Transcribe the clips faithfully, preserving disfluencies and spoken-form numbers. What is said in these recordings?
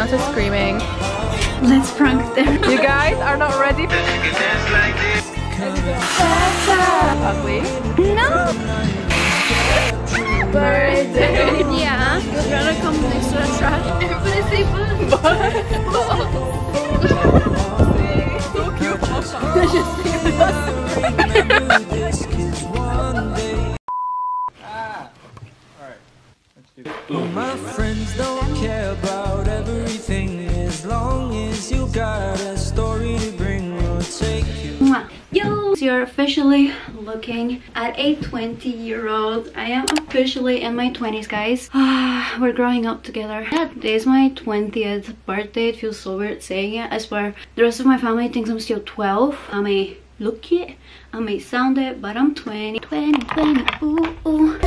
Beyonce screaming. Let's prank them. You guys are not ready. Ugly? No! Birthday! Yeah. You're gonna come next to the trash. Everybody say bye. Ah! Alright. Let's do this. My friends don't care about everything as long as you got a story to bring, we'll take you. Yo! You're officially looking at a twenty year old. I am officially in my twenties, guys. We're growing up together. Today is my twentieth birthday. It feels so weird saying it. I swear, the rest of my family thinks I'm still twelve. I may look it, I may sound it, but I'm twenty, twenty, twenty, ooh, ooh.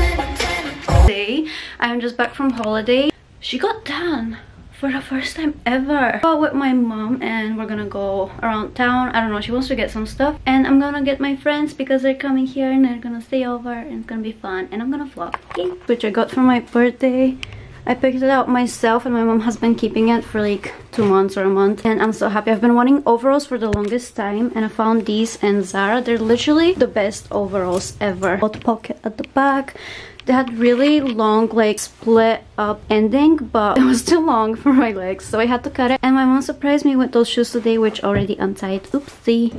Today, I'm just back from holiday. She got tan for the first time ever. I'm with my mom and we're gonna go around town. I don't know, she wants to get some stuff. And I'm gonna get my friends because they're coming here and they're gonna stay over and it's gonna be fun. And I'm gonna vlog, okay? Which I got for my birthday. I picked it out myself and my mom has been keeping it for like two months or a month. And I'm so happy. I've been wanting overalls for the longest time. And I found these in Zara. They're literally the best overalls ever. Hot pocket at the back. They had really long, like, split up ending, but it was too long for my legs, so I had to cut it. And my mom surprised me with those shoes today, which already untied. Oopsie.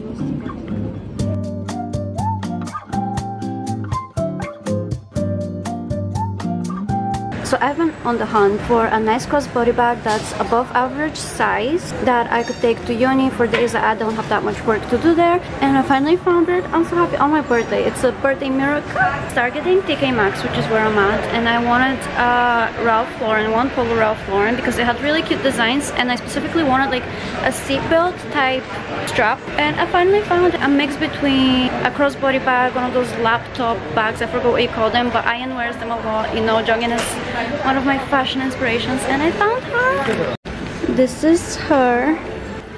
So I've been on the hunt for a nice crossbody bag that's above average size that I could take to uni for days that I don't have that much work to do there. And I finally found it. I'm so happy on my birthday. It's a birthday miracle. Targeting T K Maxx, which is where I'm at. And I wanted uh, Ralph Lauren, one polo Ralph Lauren, because they had really cute designs. And I specifically wanted like a seatbelt type strap. And I finally found a mix between a crossbody bag, one of those laptop bags. I forgot what you call them, but Ian wears them a lot. You know, Jonghyun is one of my fashion inspirations and I found her. This is her.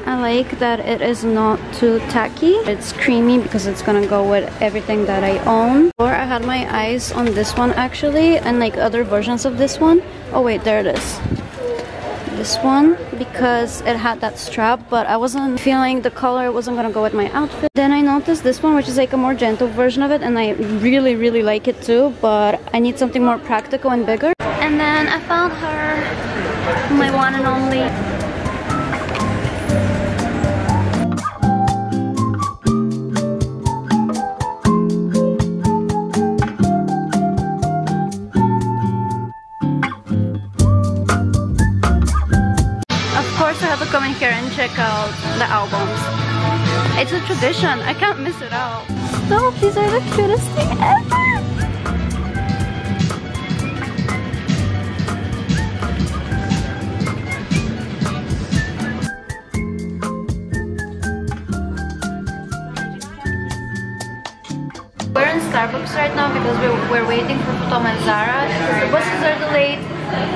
I like that it is not too tacky. It's creamy because it's gonna go with everything that I own. Or I had my eyes on this one actually and like other versions of this one. Oh wait, there it is. This one because it had that strap, but I wasn't feeling the color. It wasn't gonna go with my outfit. Then I noticed this one, which is like a more gentle version of it, and I really really like it too, but I need something more practical and bigger. And then I found her, my one and only. Of course I have to come in here and check out the albums. It's a tradition, I can't miss it out. Stop, these are the cutest thing ever! Starbucks right now because we're, we're waiting for Tom and Zara. The buses are delayed,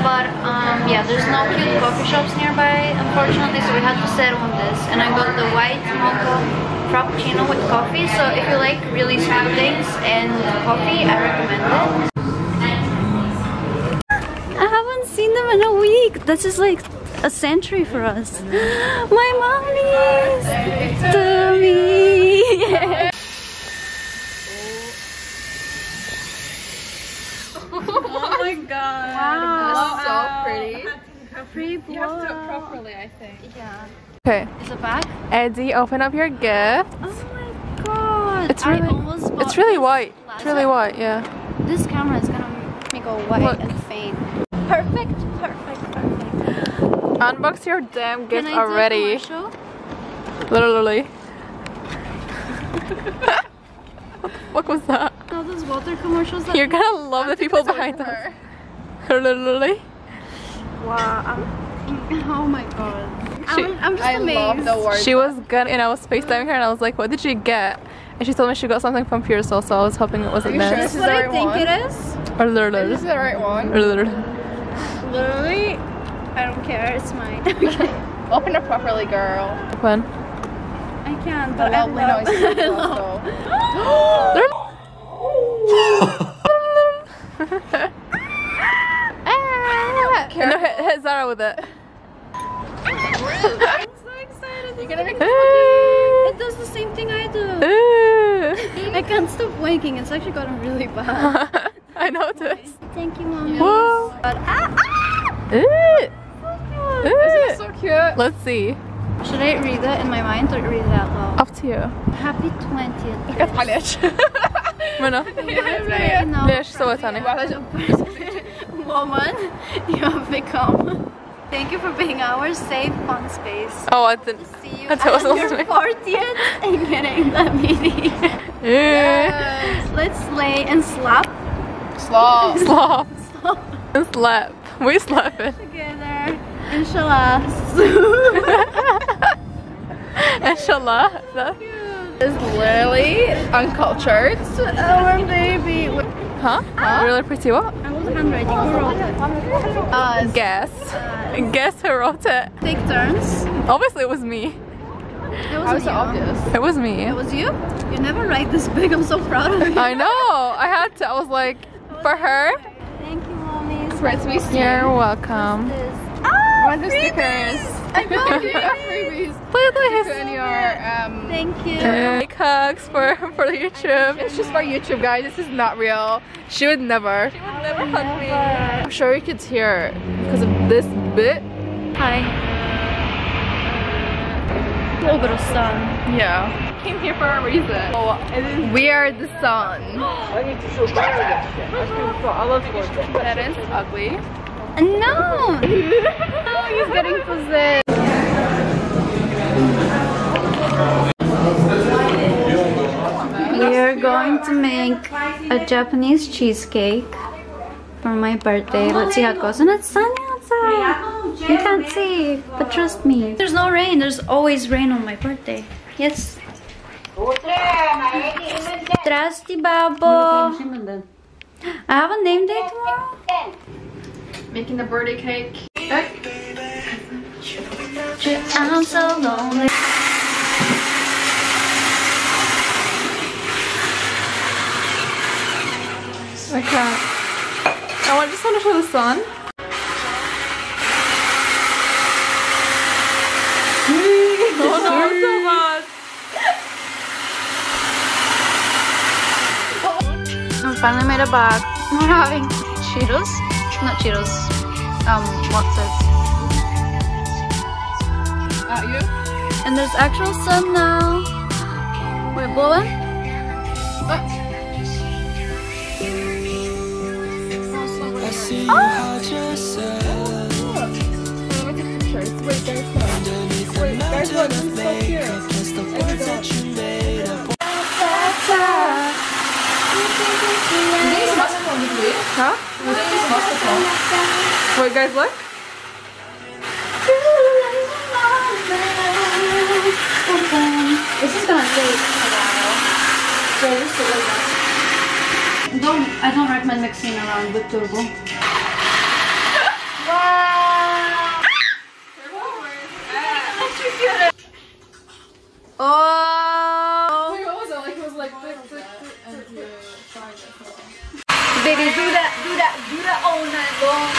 but um, yeah, there's no cute coffee shops nearby, unfortunately, so we had to settle on this. And I got the white mocha frappuccino with coffee, so if you like really sweet things and coffee, I recommend it. I haven't seen them in a week. This is like a century for us. My mommy's to me. Yeah. Oh my god. Wow. That's so pretty. Pretty blow. You have to do it properly, I think. Yeah. Okay. Is it back? Eddie, open up your gift. Oh my god. It's really, I almost bought it's really white. It's really white, yeah. This camera is gonna make me go white. Look. And faint. Perfect, perfect, perfect. Unbox your damn gift. Can I already. Do a commercial? Literally. What the fuck was that? All those water commercials that you're gonna love the people behind her. Literally. Wow. I'm, oh my god. She, I'm, I'm just I amazed. Love the word she was good, and I was FaceTiming her, and I was like, "What did she get?" And she told me she got something from Pearsall, so I was hoping it wasn't this. Sure this is what I right think one? It is. Or literally. This is the right one. Or literally. Literally. I don't care. It's mine. Open it properly, girl. Open. I can, but I love. I love. ah, no, hit, hit Zara with it. I'm so excited. You're gonna make this cookie. It does the same thing I do. I can't stop winking. It's actually gotten really bad. I noticed. Thank you, mommy. Yes. Whoa. But, ah, ah! Ooh. So cute. This is so cute. Let's see. Should I read that in my mind or read it out loud? Up to you. Happy twentieth. I got Polish. Mano. Lesh, so it's funny. Woman, you have become. Thank you for being our safe, fun space. Oh, I didn't. See you at your fortieth and getting that meeting. Yes. Let's slay and slap. Slap. Slap. Slap. And slap. We slap it. Together. Inshallah. Inshallah. So it's literally uncultured. Our baby. Huh? Ah. Really pretty what? I was handwriting. Who wrote it? Us. Guess. Us. Guess who wrote it? Take turns. Obviously it was me. It was so obvious. It was me. It was you? You never write this big. I'm so proud of you. I know. I had to. I was like, was for her. Hard. Thank you, mommy. Spreads me. You're welcome. I want the stickers. I got freebies. Please let us know. Thank you. Big hugs for for YouTube. It's just for YouTube, guys. This is not real. She would never. She would never hug me. I'm sure your kids hear because of this bit. Hi. A little bit of sun. Yeah. Came here for a reason. Oh, we are the sun. That is ugly. No! No, he's getting possessed. We are going to make a Japanese cheesecake for my birthday. Let's see how it goes. And it's sunny outside. You can't see, but trust me. There's no rain. There's always rain on my birthday. Yes. Trusty Babo. I have a name day tomorrow. Making the birthday cake. Hey. I'm so lonely. I can't. Oh, I just want to show the sun. Oh no, I'm so hot. I finally made a bag. We're having Cheetos. Not Cheetos. Um, what's it? At you? And there's actual sun now. We're blowing. Oh! Oh! Look at the pictures. Wait, there's one. Wait, there's one. This is so cute. There we go. These must have come with me. Huh? These must have come. Wait, guys, look. This is gonna take a while. So this is really nice. Don't, I don't recommend mixing around with turbo. Wow! Turbo works. Electrocuted. Oh! Wait, what was it? Like it was like thick, thick, thick. Baby, do that, do that, do that all night long.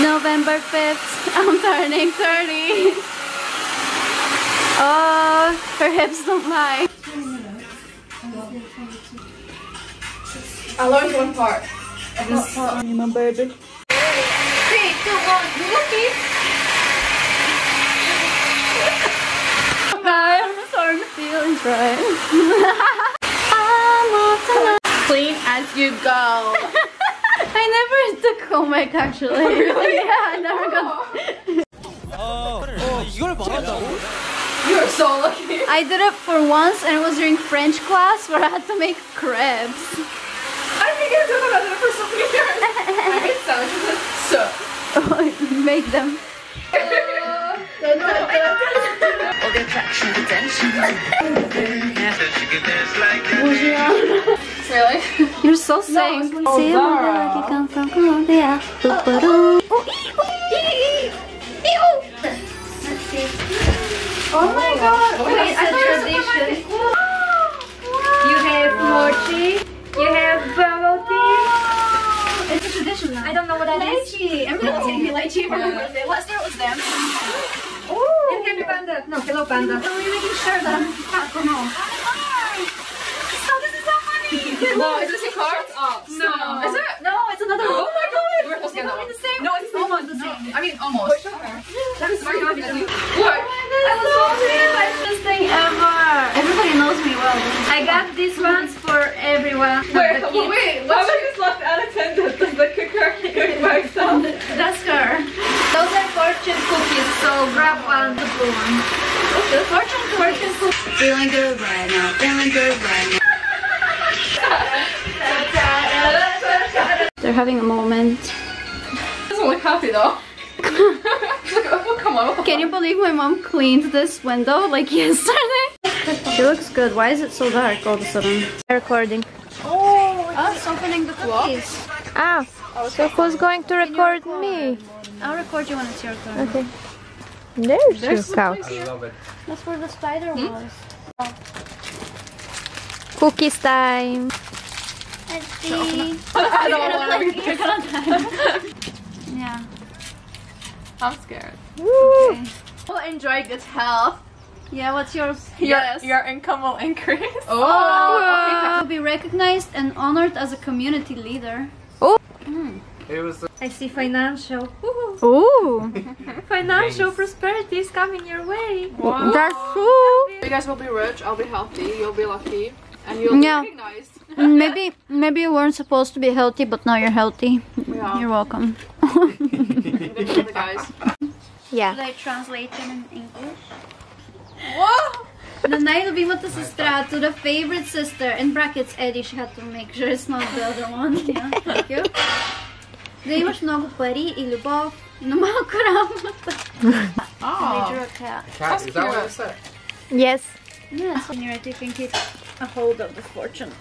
November fifth, I'm turning thirty. Oh, her hips don't lie. I learned one part. I just remember it. three, two, one, lucky! Guys, I'm starting to feel it right. Clean as you go. I never took homemake actually. Really? Yeah, I never got. Oh, oh, you got a bottle. You're so lucky. I did it for once and it was during French class where I had to make crepes. I think I did it, I did it for so many years. I made sandwiches so. Oh, make them. We'll get traction attention. Really? You're so sick. No, see where you come from, Colombia. Uh, oh, oh, oh. Let's see. Oh my god. Wait, wait I thought it was cool. Wow. You have mochi. You have bubble tea. It's a tradition. I don't know what that lychee. is. Lychee. I'm going to take the lychee for my birthday. Let's start with them. Oh. And happy panda. No, hello panda. Are we making sure that I'm fat or no? No, is this a card? Oh, no. no. Is it? No, it's another one. Oh my god! We're supposed to get the same. No, it's almost the same. No. I mean, almost. Wait, show her. That is very obvious. What? I was so the best thing ever. Everybody knows me well. I got these ones for everyone. Wait, wait, wait. Why was this left unattended? Like a cookie going by itself. That's her. Those are fortune cookies, so grab one, the blue one. What's this? Fortune fortune cookies. Feeling good right now. Feeling good right now. They're having a moment. It doesn't look happy though. Look, oh, come on. Can you believe my mom cleaned this window like yesterday? She looks good. Why is it so dark all of a sudden? I'm recording. Oh, it's oh, opening the cookies. Ah, so who's going to record, record me? I'll record you when it's your turn. Okay. There's, There's your couch. I love it. That's where the spider hmm? was. Oh. Cookies time. Let's see. I don't want to be here all time. Yeah. I'm scared. Woo! Okay. We'll enjoy good health. Yeah, what's yours? Your, yes. Your income will increase. Oh! oh. Okay. You'll be recognized and honored as a community leader. Oh! Mm. It was I see financial. Ooh! Financial nice. Prosperity is coming your way. Wow. That's true. You guys will be rich, I'll be healthy, you'll be lucky. And you'll yeah. be recognized. Maybe maybe you weren't supposed to be healthy, but now you're healthy. Yeah. You're welcome. guys. Yeah. Should I translate them in English? What? The night любима сестра to the favorite sister. In brackets, Eddie, she had to make sure it's not the other one. Yeah, thank you. Да имаш много пари и любов, но малко работа. Oh. Cat, is that what I said? Yes. Yes. When you're ready, you can get a hold of the fortune.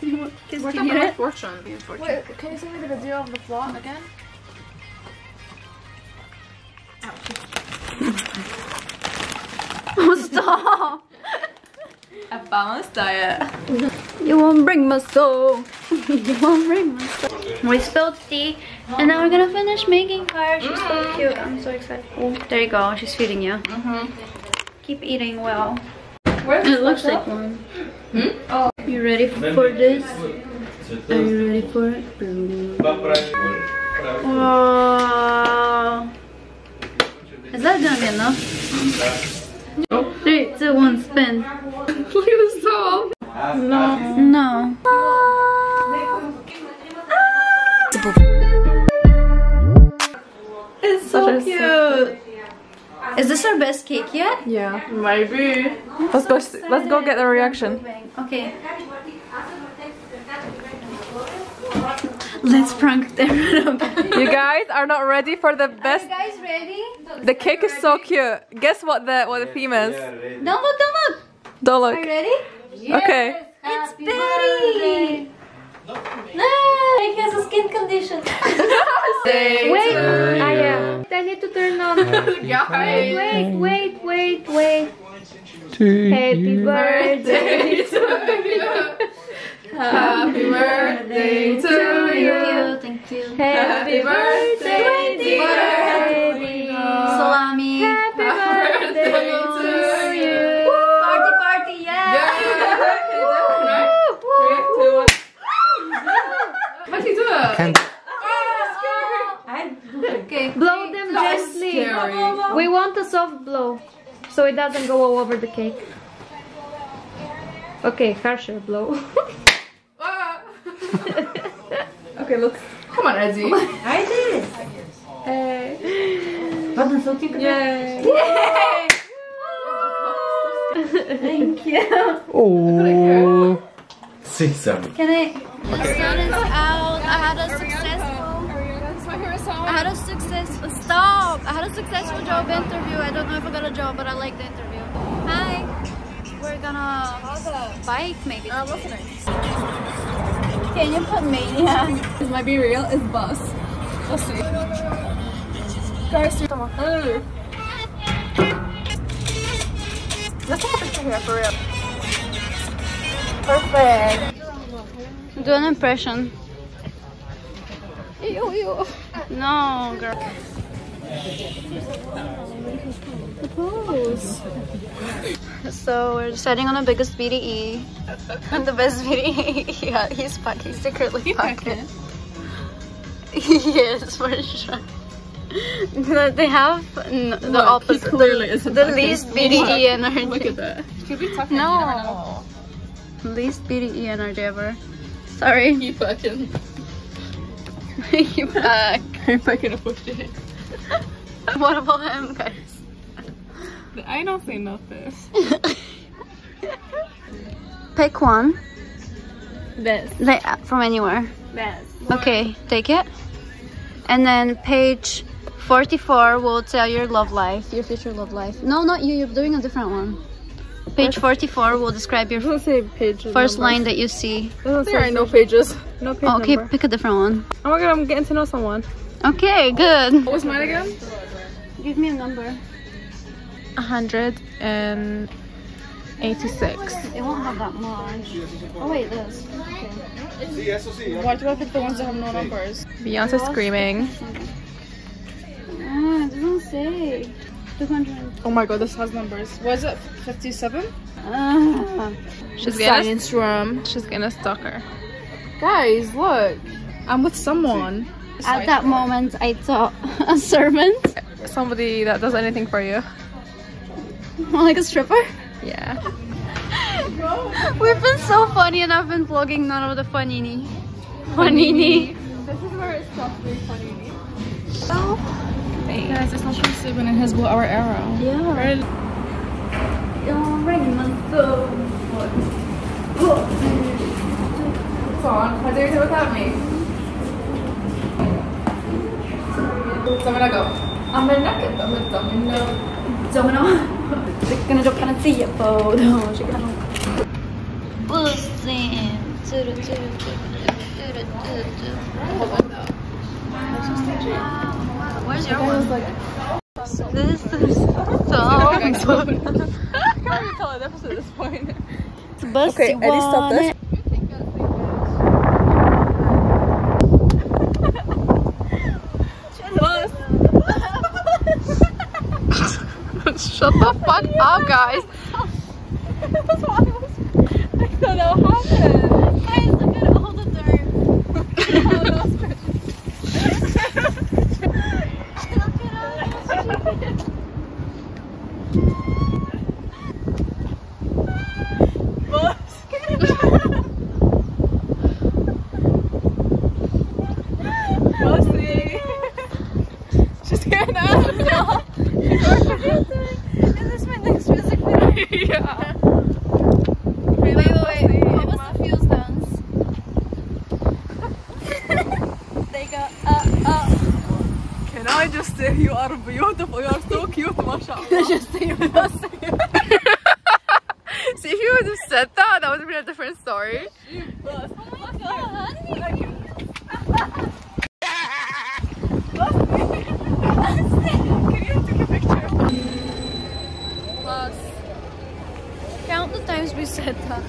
What can you get? Fortune. fortune. Wait, can you send me the video of the vlog again? Oh, stop! A balanced diet. You won't bring my soul. You won't bring my soul. We spilled tea, and now we're gonna finish making her. She's mm. so cute. I'm so excited. Oh, there you go. She's feeding you. Mm-hmm. Keep eating well. Where's it looks like one. Hmm? Oh. You ready for this? Are you ready for it? Wow. Is that gonna be enough? No. Three, two, one, spin. Please stop. No. No. It's so cute. Is this our best cake yet? Yeah, maybe. Let's go. Let's go get the reaction. Okay. Let's prank them. You guys are not ready for the best. Are you guys ready? The cake is so cute. Guess what the what the theme is? Don't look! Don't look! Don't look. Are you ready? Yes, okay. It's Betty. No, it has a skin condition. Wait, I am. I need to turn on. Wait, wait, wait, wait, wait. Happy birthday to you. Happy birthday to you. Thank you. Happy birthday, dear baby. Salami. Happy birthday to you. Party, party, yeah. Woo! What do you do? Okay. Blow them gently. We want a soft blow, so it doesn't go all over the cake. Okay, harsher blow. Okay, look. Come on, Eddie. I did. Uh, Yay! Yay. Thank you. Oh. Six seven. Can I? Okay. The sun is out. I had a successful. I had a success. Stop! I had a successful job interview. I don't know if I got a job, but I like the interview. Hi. We're gonna bike maybe. Uh, Can you put mania? This might be real, it's bus. We'll see. Guys, come on. Let's take a picture here for real. Perfect. Do an impression. Ew, ew. No, girl. The pose. So we're deciding on the biggest B D E and the best B D E. Yeah, he's packing, secretly packing. Yes, for sure. They have n the Look, opposite. He clearly isn't the least B D E energy. Look at that. Should we talk? No. Least B D E energy ever. Sorry. You fucking. You fuck. You're fucking a bullshit. What about him, guys? I don't say nothing. Pick one. This. Like, from anywhere. This. Okay, take it. And then page forty-four will tell your love life, your future love life. No, not you. You're doing a different one. Page forty-four will describe your page first line that you see. There are no pages. No page oh, okay, number. Pick a different one. Oh my god, I'm getting to know someone. Okay, good. What was mine again? Give me a number. one hundred eighty-six. It won't have that much. Oh wait, this. Okay. Why do I pick the ones that have no numbers? Beyonce screaming. Ah, it doesn't say. two hundred. Oh my god, this has numbers. What is it? fifty-seven? Uh, She's science room. She's gonna stalk her. Guys, look. I'm with someone. At that moment, I thought a servant. Somebody that does anything for you. Like a stripper? Yeah. We've been so funny and I've been vlogging none of the funini. Funini. This is where it stops being funini. So, thanks. Guys, it's not from Subin and his Blue Hour Arrow. Yeah. Right? It's on. How dare you do it without me? So I'm gonna go. I'm gonna get them with domino. Domino. They're gonna jump on a sea photo. Boosting. Hold on though. Where's your one? This is so. I can't even tell the difference at this point. It's busty. Okay, Eddie, stop this. Shut the fuck yeah. up, guys! That's what I was. I don't know what happened. Guys, look at all the dirt. Look at us. She's getting out. Is this my next music video? Yeah. Wait, wait, wait. What was the feels dance? They go up, up. Can I just say you are beautiful? You are so cute, mashallah. They just say you must say you. See, if you would have said that, that would have been a different story. Count the times we said that.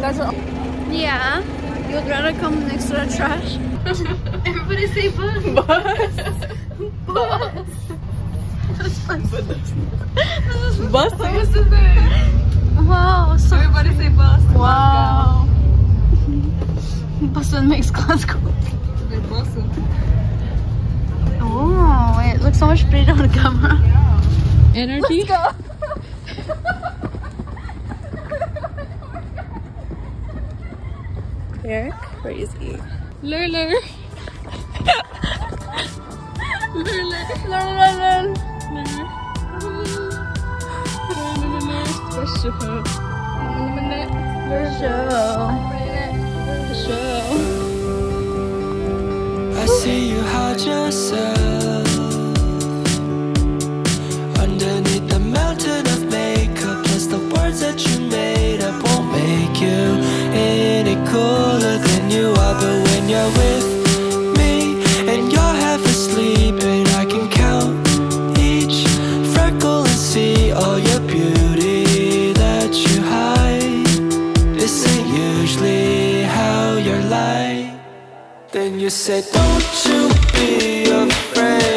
That's what. Yeah. You'd rather come next to the trash. Everybody say bus. Bus. Bus. Bus. Bus. Wow. So everybody say bus. Wow. Bus makes Glasgow. Oh, it looks so much prettier on camera. Yeah. Energy? Let's go! They're crazy. Lurler! Lurler! Lurler! Lurler! I see you hide yourself. you're with me, and you're half asleep, and I can count each freckle and see all your beauty that you hide. This ain't usually how you're like. Then you said, don't you be afraid.